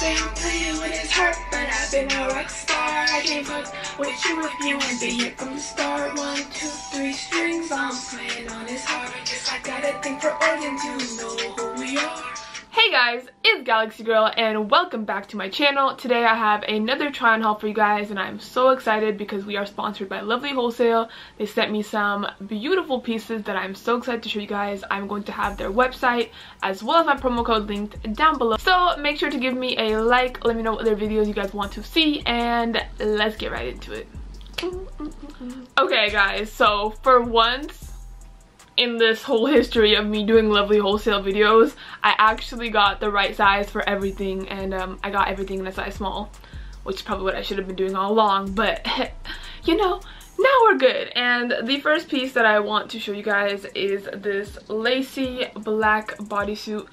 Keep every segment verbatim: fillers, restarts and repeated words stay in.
been playing with his heart, but I've been a rock star. I can't fuck with you if you ain't been here from the start. One, two, three strings, I'm playing on his heart. I got a thing for organs, you know who we are. Hey guys, it's Galaxy Girl and welcome back to my channel. Today I have another try on haul for you guys and I'm so excited because we are sponsored by Lovely Wholesale. They sent me some beautiful pieces that I'm so excited to show you guys. I'm going to have their website as well as my promo code linked down below. So make sure to give me a like, let me know what other videos you guys want to see, and let's get right into it. Okay guys, so for once in this whole history of me doing Lovely Wholesale videos, I actually got the right size for everything, and um, I got everything in a size small, which is probably what I should have been doing all along, but you know, now we're good. And the first piece that I want to show you guys is this lacy black bodysuit.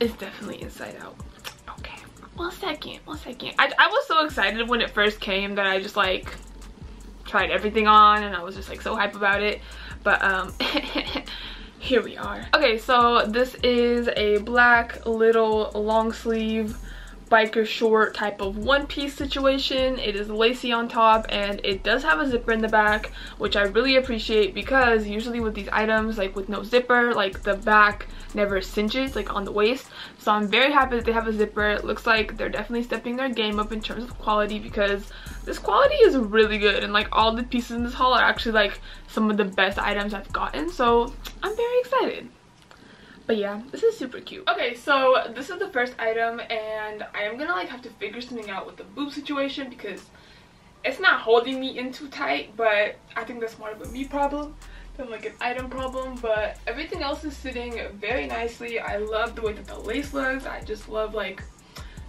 It's definitely inside out. Okay, one second, one second. I, I was so excited when it first came that I just like tried everything on and I was just like so hype about it. But um, here we are. Okay, so this is a black little long sleeve biker short type of one piece situation. It is lacy on top and it does have a zipper in the back, which I really appreciate because usually with these items, like with no zipper, like the back never cinches like on the waist. So I'm very happy that they have a zipper. It looks like they're definitely stepping their game up in terms of quality because this quality is really good, and like all the pieces in this haul are actually like some of the best items I've gotten, so I'm very excited. But yeah, this is super cute. Okay, so this is the first item, and I am gonna like have to figure something out with the boob situation because it's not holding me in too tight, but I think that's more of a me problem than like an item problem. But everything else is sitting very nicely. I love the way that the lace looks. I just love like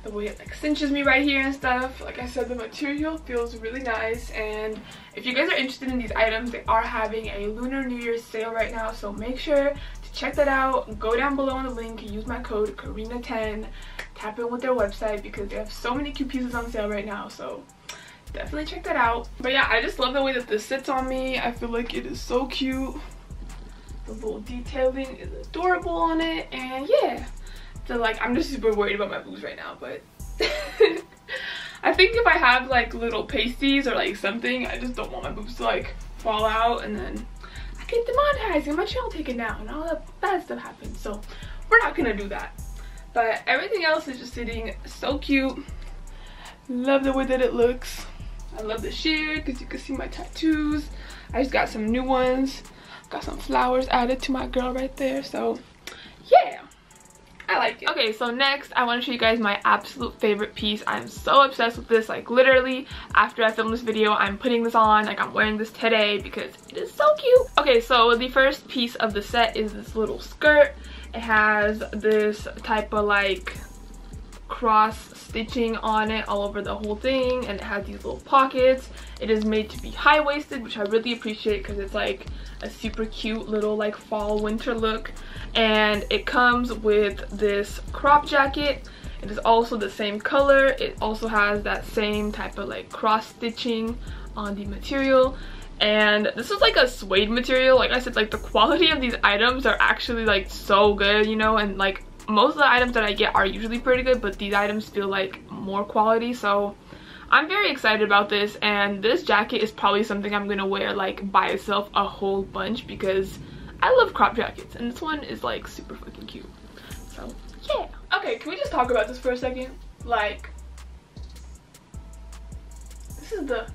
the way it like cinches me right here and stuff. Like I said, the material feels really nice, and if you guys are interested in these items, they are having a Lunar New Year's sale right now, so make sure check that out. Go down below on the link, use my code Karina ten, tap in with their website because they have so many cute pieces on sale right now, so definitely check that out. But yeah, I just love the way that this sits on me. I feel like it is so cute. The little detailing is adorable on it, and yeah, so like I'm just super worried about my boobs right now, but I think if I have like little pasties or like something, I just don't want my boobs to like fall out and then get demonetized and my channel taken down and all that bad stuff happens, so we're not gonna do that. But everything else is just sitting so cute. Love the way that it looks. I love the sheer because you can see my tattoos. I just got some new ones, got some flowers added to my girl right there, so yeah, I like it. Okay, so next I want to show you guys my absolute favorite piece. I'm so obsessed with this. Like literally after I film this video, I'm putting this on. Like I'm wearing this today because it is so cute. Okay, so the first piece of the set is this little skirt. It has this type of like cross stitching on it all over the whole thing, and it has these little pockets. It is made to be high-waisted, which I really appreciate because it's like a super cute little like fall winter look, and it comes with this crop jacket. It is also the same color. It also has that same type of like cross stitching on the material, and this is like a suede material. Like I said, like the quality of these items are actually like so good, you know, and like most of the items that I get are usually pretty good, but these items feel like more quality, so I'm very excited about this. And this jacket is probably something I'm gonna wear like by itself a whole bunch because I love crop jackets, and this one is like super fucking cute, so yeah. Okay, can we just talk about this for a second? Like, this is the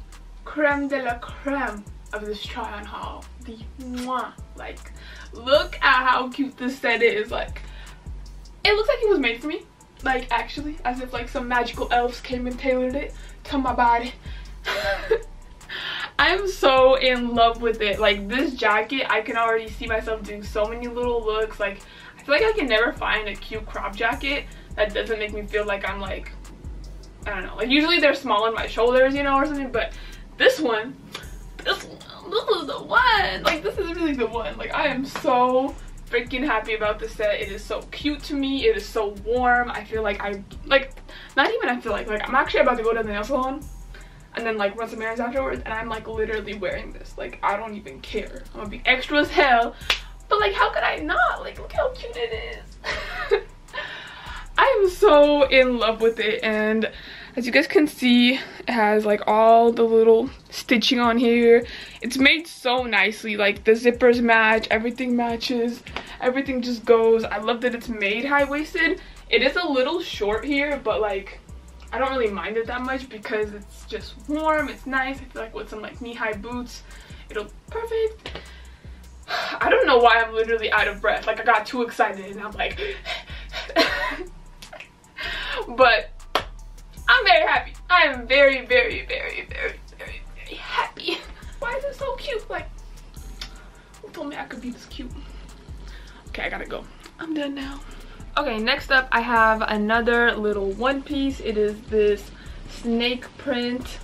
creme de la creme of this try on haul. The mwah, like look at how cute this set is. Like it looks like it was made for me, like actually, as if like some magical elves came and tailored it to my body. I'm so in love with it. Like this jacket, I can already see myself doing so many little looks. Like I feel like I can never find a cute crop jacket that doesn't make me feel like I'm like, I don't know, like usually they're small on my shoulders, you know, or something, but this one, this one, this is the one. Like this is really the one. Like I am so freaking happy about this set. It is so cute to me. It is so warm. I feel like I like not even I feel like like I'm actually about to go to the nail salon and then like run some errands afterwards, and I'm like literally wearing this. Like I don't even care. I'm gonna be extra as hell, but like how could I not? Like look how cute it is. I I am so in love with it, and as you guys can see, it has like all the little stitching on here. It's made so nicely, like the zippers match, everything matches, everything just goes. I love that it's made high-waisted. It is a little short here, but like I don't really mind it that much because it's just warm, it's nice. I feel like with some like knee-high boots, it'll perfect. I don't know why I'm literally out of breath. Like I got too excited and I'm like but I'm very happy. I am very, very, very, very, very, very happy. Why is it so cute? Like, who told me I could be this cute? Okay, I gotta go. I'm done now. Okay, next up I have another little one piece. It is this snake print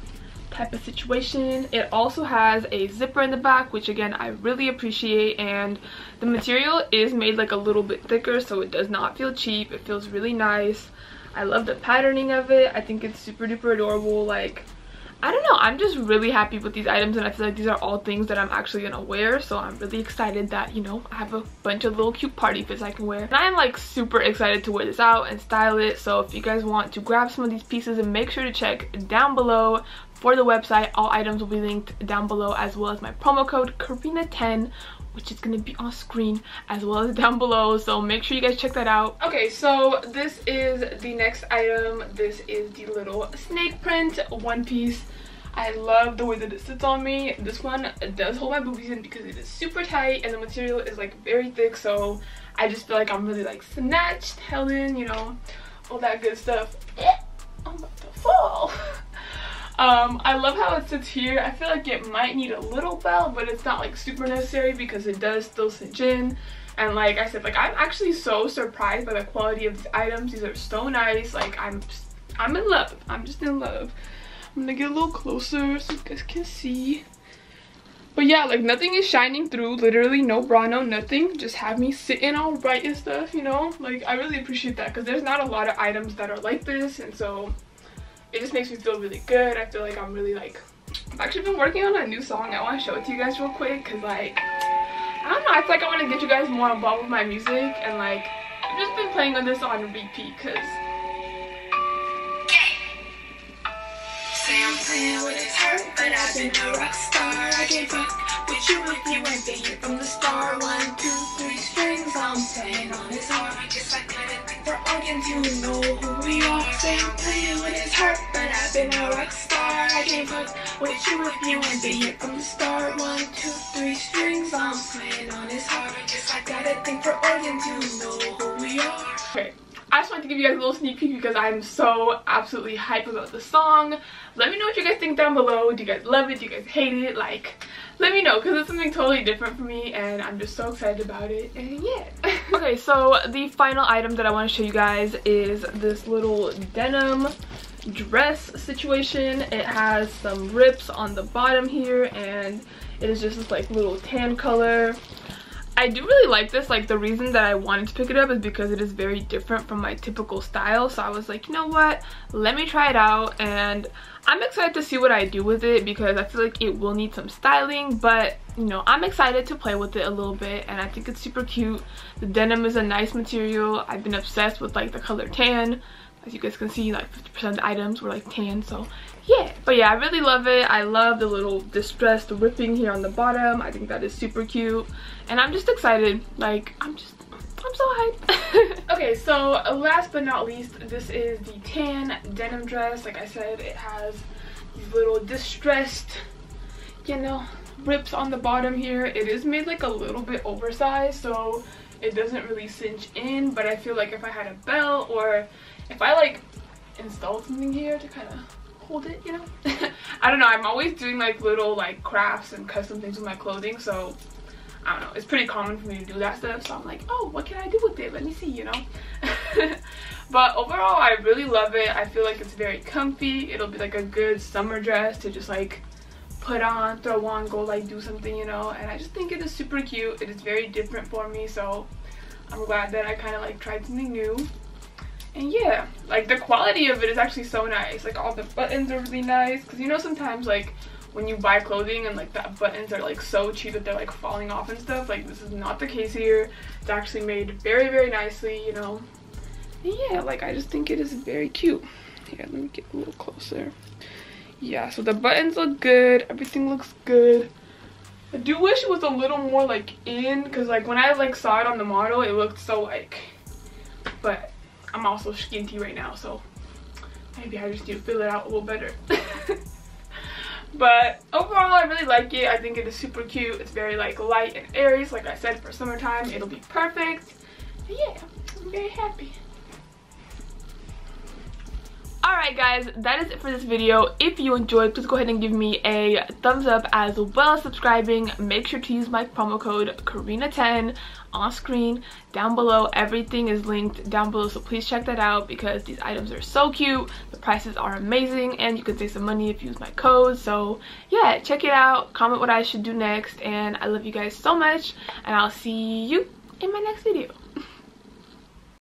type of situation. It also has a zipper in the back, which again I really appreciate, and the material is made like a little bit thicker, so it does not feel cheap. It feels really nice. I love the patterning of it. I think it's super duper adorable. Like, I don't know, I'm just really happy with these items, and I feel like these are all things that I'm actually gonna wear, so I'm really excited that, you know, I have a bunch of little cute party fits I can wear. And I am like super excited to wear this out and style it, so if you guys want to grab some of these pieces, and make sure to check down below for the website. All items will be linked down below, as well as my promo code Karina ten, which is going to be on screen as well as down below, so make sure you guys check that out. Okay, so this is the next item. This is the little snake print one piece. I love the way that it sits on me. This one does hold my boobies in because it is super tight, and the material is like very thick, so I just feel like I'm really like snatched, held in, you know, all that good stuff. I'm about to fall. Um, I love how it sits here. I feel like it might need a little belt, but it's not like super necessary because it does still cinch in. And like I said, like I'm actually so surprised by the quality of these items. These are so nice. Like I'm, I'm in love. I'm just in love. I'm gonna get a little closer so you guys can see. But yeah, like nothing is shining through. Literally no bra, no nothing. Just have me sitting all right and stuff, you know? Like I really appreciate that because there's not a lot of items that are like this, and so it just makes me feel really good. I feel like I'm really like, I've actually been working on a new song. I want to show it to you guys real quick because like, I don't know, I feel like I want to get you guys more involved with my music, and like, I've just been playing on this on repeat because say I'm playing with his heart, but I've been a rock star. I gave up with you if you ain't been here from the star. One, two, three strings, I'm playing on his heart. Just like for audience, you know who we are. Say I'm playing with his heart, but I've been a rock star. I gave up with you if you ain't been here from the start. One, two, three strings, I'm playing on his heart. Just like that, I think for audience, you know who we are. Okay, I just wanted to give you guys a little sneak peek because I'm so absolutely hyped about the song. Let me know what you guys think down below. Do you guys love it? Do you guys hate it? Like, let me know because it's something totally different for me, and I'm just so excited about it, and yeah. Okay, so the final item that I want to show you guys is this little denim dress situation. It has some rips on the bottom here, and it is just this like little tan color. I do really like this. Like the reason that I wanted to pick it up is because it is very different from my typical style, so I was like, you know what, let me try it out, and I'm excited to see what I do with it because I feel like it will need some styling, but you know, I'm excited to play with it a little bit, and I think it's super cute. The denim is a nice material. I've been obsessed with like the color tan. As you guys can see, like fifty percent of the items were like tan, so yeah. But yeah, I really love it. I love the little distressed ripping here on the bottom. I think that is super cute, and I'm just excited. Like, I'm just, I'm so hyped. Okay, so last but not least, this is the tan denim dress. Like I said, it has these little distressed, you know, rips on the bottom here. It is made like a little bit oversized, so it doesn't really cinch in, but I feel like if I had a belt or if I like installed something here to kind of hold it, you know. I don't know, I'm always doing like little like crafts and custom things with my clothing, so I don't know, it's pretty common for me to do that stuff, so I'm like, oh, what can I do with it, let me see, you know. But overall I really love it. I feel like it's very comfy. It'll be like a good summer dress to just like put on, throw on, go like do something, you know, and I just think it is super cute. It is very different for me, so I'm glad that I kind of like tried something new. And yeah, like the quality of it is actually so nice. Like all the buttons are really nice because, you know, sometimes like when you buy clothing and like the buttons are like so cheap that they're like falling off and stuff, like this is not the case here. It's actually made very, very nicely, you know. yeah, like I just think it is very cute. Here, let me get a little closer. Yeah, so the buttons look good, everything looks good. I do wish it was a little more like in, because like when I like saw it on the model, it looked so like, but I'm also skinty right now, so maybe I just need to fill it out a little better. But overall, I really like it. I think it is super cute. It's very like light and airy. Like I said, for summertime, it'll be perfect. But yeah, I'm very happy. Alright guys, that is it for this video. If you enjoyed, please go ahead and give me a thumbs up as well as subscribing. Make sure to use my promo code Karina ten on screen down below. Everything is linked down below, so please check that out because these items are so cute. The prices are amazing and you can save some money if you use my code. So yeah, check it out. Comment what I should do next. And I love you guys so much and I'll see you in my next video.